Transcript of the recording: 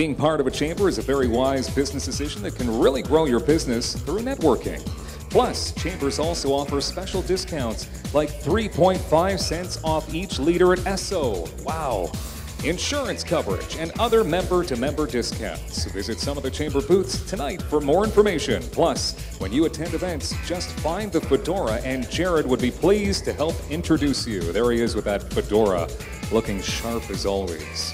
Being part of a chamber is a very wise business decision that can really grow your business through networking. Plus, chambers also offer special discounts like 3.5 cents off each liter at Esso. Wow. Insurance coverage and other member-to-member discounts. Visit some of the chamber booths tonight for more information. Plus, when you attend events, just find the fedora and Jared would be pleased to help introduce you. There he is with that fedora, looking sharp as always.